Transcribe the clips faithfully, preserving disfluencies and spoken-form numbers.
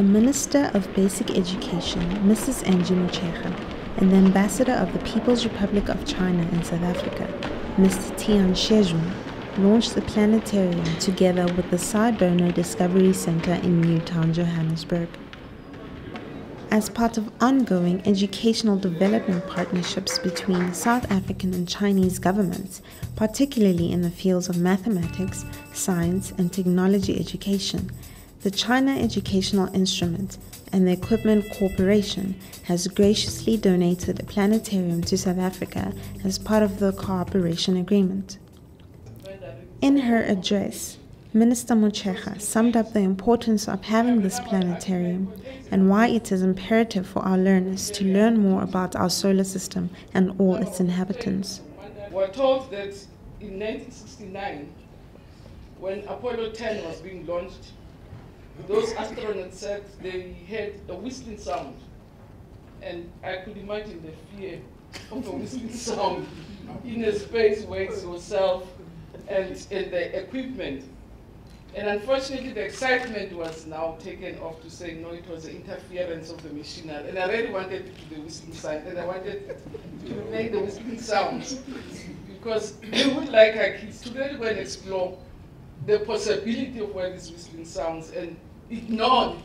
the Minister of Basic Education, Missus Angie Motshekga, and the Ambassador of the People's Republic of China in South Africa, Mister Tian Shenzhou, launched the Planetarium together with the Sci-Bono Discovery Centre in Newtown, Johannesburg. As part of ongoing educational development partnerships between South African and Chinese governments, particularly in the fields of mathematics, science, and technology education, the China Educational Instrument and Equipment Corporation has graciously donated a planetarium to South Africa as part of the cooperation agreement. In her address, Minister Motshekga summed up the importance of having this planetarium and why it is imperative for our learners to learn more about our solar system and all its inhabitants. We're told that in nineteen sixty-nine, when Apollo ten was being launched, those astronauts said they heard a whistling sound. And I could imagine the fear of a whistling sound in a space where it's yourself and, and the equipment. And unfortunately, the excitement was now taken off to say, no, it was the interference of the machinery. And I really wanted to do the whistling sound, and I wanted to make the whistling sounds. Because we would like our kids to really go and explore the possibility of where these whistling sounds and ignore uh,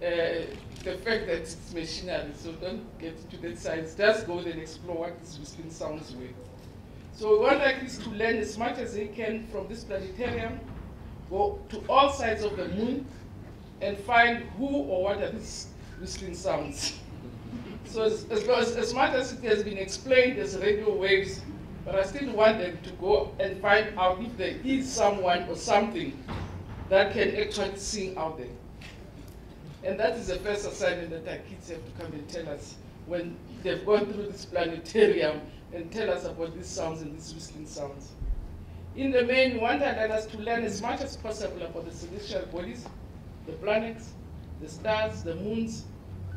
the fact that it's machinery. So don't get to that science. Just go and explore what these whistling sounds were. So we want our kids to learn as much as they can from this planetarium. Go to all sides of the moon and find who or what are these whistling sounds. So as, as, as much as it has been explained as radio waves, but I still want them to go and find out if there is someone or something that can actually sing out there. And that is the first assignment that our kids have to come and tell us when they've gone through this planetarium and tell us about these sounds and these whistling sounds. In the main, we want us to learn as much as possible about the celestial bodies, the planets, the stars, the moons,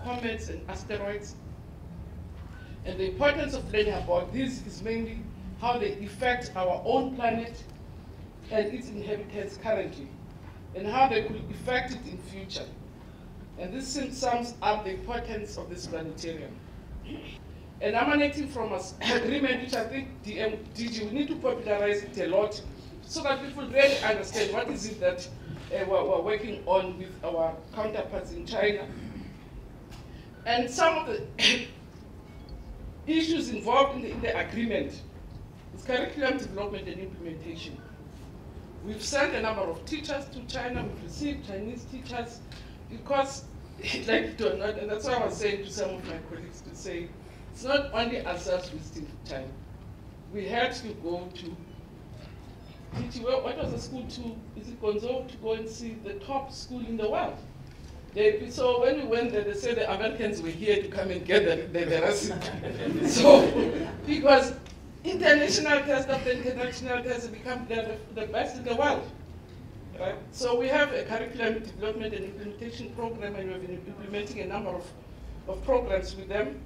comets, and asteroids. And the importance of learning about this is mainly how they affect our own planet and its inhabitants currently, and how they could affect it in future. And this sums up the importance of this planetarium. And emanating from us agreement, which I think D G, we need to popularize it a lot so that people really understand what is it that uh, we're, we're working on with our counterparts in China. And some of the issues involved in the, in the agreement is curriculum development and implementation. We've sent a number of teachers to China, we've received Chinese teachers because, like you don't know, and that's why I was saying to some of my colleagues to say, it's not only ourselves wasting time. We had to go to, what was the school to, is it Gonzo, to go and see the top school in the world. They, so when we went there, they said the Americans were here to come and get the, the, the recipe. So, because international tests after international tests become the, the best in the world. Right? So we have a curriculum development and implementation program, and we've been implementing a number of, of programs with them.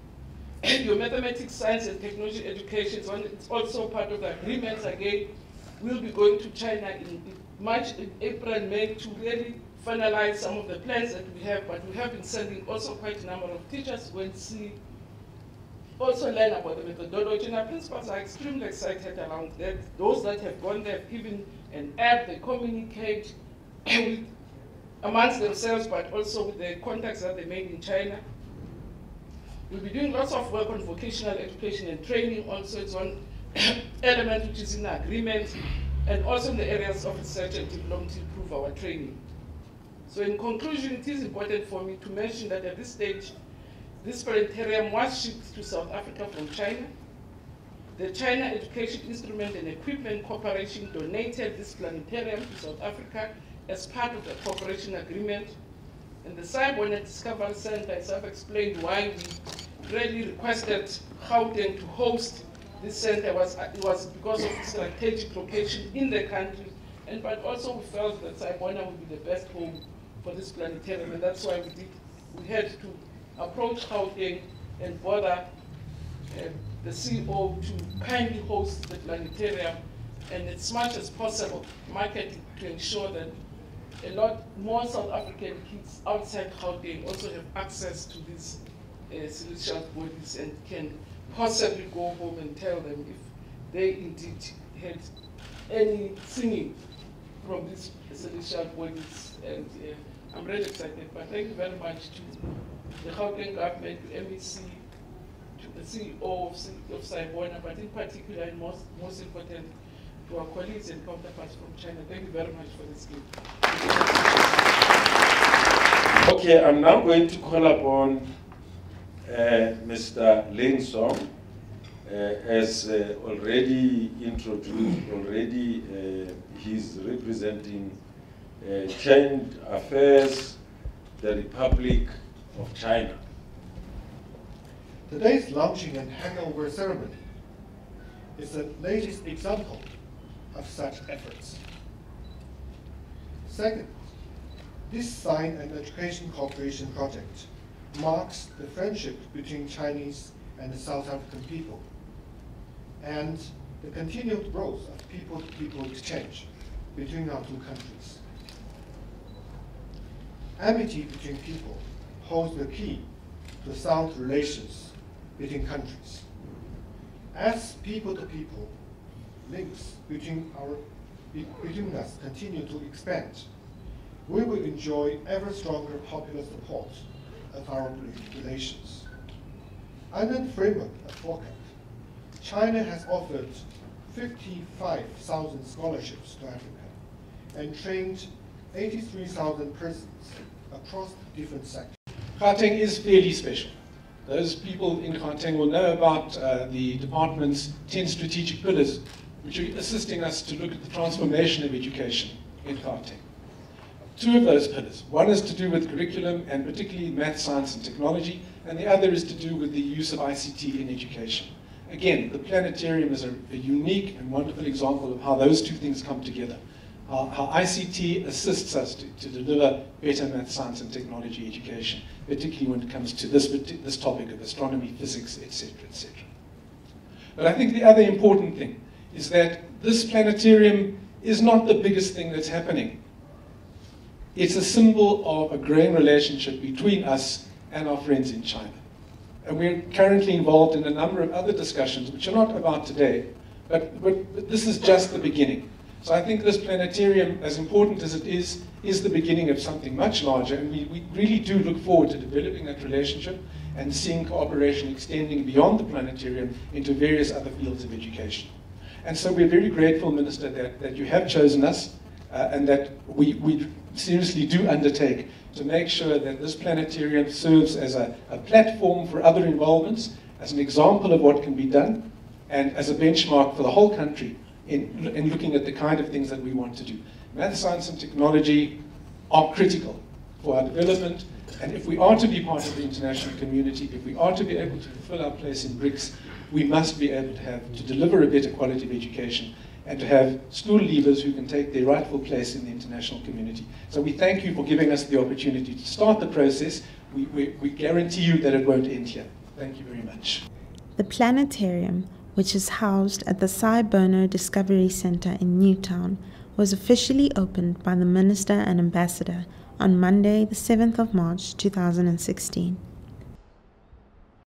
Your mathematics, science, and technology education is also part of the agreements. Again, we'll be going to China in March, in April, and May to really finalize some of the plans that we have. But we have been sending also quite a number of teachers to see, also learn about the methodology. And our principals are extremely excited around that. Those that have gone there have given an app, they communicate with, amongst themselves, but also with the contacts that they made in China. We'll be doing lots of work on vocational education and training, also it's one element which is in the agreement, and also in the areas of research and development to improve our training. So in conclusion, it is important for me to mention that at this stage, this planetarium was shipped to South Africa from China. The China Education Instrument and Equipment Corporation donated this planetarium to South Africa as part of the cooperation agreement. And the Sci-Bono Discovery Centre itself explained why we really requested Gauteng to host this centre. Was, it was because of its strategic location in the country, and but also we felt that Sci-Bono would be the best home for this planetarium, and that's why we did. We had to approach Gauteng and bother uh, the C E O to kindly host the planetarium and as much as possible market to ensure that a lot more South African kids outside Gauteng also have access to these uh, solutions bodies and can possibly go home and tell them if they indeed had any singing from these solution bodies. And uh, I'm really excited, but thank you very much to the Gauteng government, to M E C, to the C E O of, of Sci-Bono, but in particular, and most, most important, to our colleagues and counterparts from China. Thank you very much for this gift. Okay, I'm now going to call upon uh, Mister Ling Song, uh, as uh, already introduced, already uh, he's representing uh, China Affairs, the Republic of China. Today's launching and hangover ceremony is the latest example of such efforts. Second, this Science and Education Cooperation project marks the friendship between Chinese and the South African people and the continued growth of people-to-people exchange between our two countries. Amity between people holds the key to sound relations between countries. As people-to-people links between, our, between us continue to expand, we will enjoy ever stronger popular support of our relations. Under the framework of FOCAC, China has offered fifty-five thousand scholarships to Africa and trained eighty-three thousand persons across different sectors. Gauteng is fairly special. Those people in Gauteng will know about uh, the department's ten strategic pillars, which are assisting us to look at the transformation of education in Gauteng. Two of those pillars, one is to do with curriculum and particularly math, science and technology, and the other is to do with the use of I C T in education. Again, the Planetarium is a, a unique and wonderful example of how those two things come together, how, how I C T assists us to, to deliver better math, science and technology education, particularly when it comes to this, this topic of astronomy, physics, et cetera, et cetera. But I think the other important thing is that this Planetarium is not the biggest thing that's happening. It's a symbol of a growing relationship between us and our friends in China. And we're currently involved in a number of other discussions, which are not about today, but, but, but this is just the beginning. So I think this Planetarium, as important as it is, is the beginning of something much larger, and we, we really do look forward to developing that relationship and seeing cooperation extending beyond the Planetarium into various other fields of education. And so we're very grateful, Minister, that, that you have chosen us uh, and that we, we seriously do undertake to make sure that this Planetarium serves as a, a platform for other involvements, as an example of what can be done, and as a benchmark for the whole country in, in looking at the kind of things that we want to do. Math, science, and technology are critical for our development, and if we are to be part of the international community, if we are to be able to fulfill our place in BRICS, we must be able to have, to deliver a better quality of education and to have school leavers who can take their rightful place in the international community. So we thank you for giving us the opportunity to start the process. We, we, we guarantee you that it won't end here. Thank you very much. The Planetarium, which is housed at the Sci-Bono Discovery Centre in Newtown, was officially opened by the Minister and Ambassador on Monday, the seventh of March, two thousand sixteen.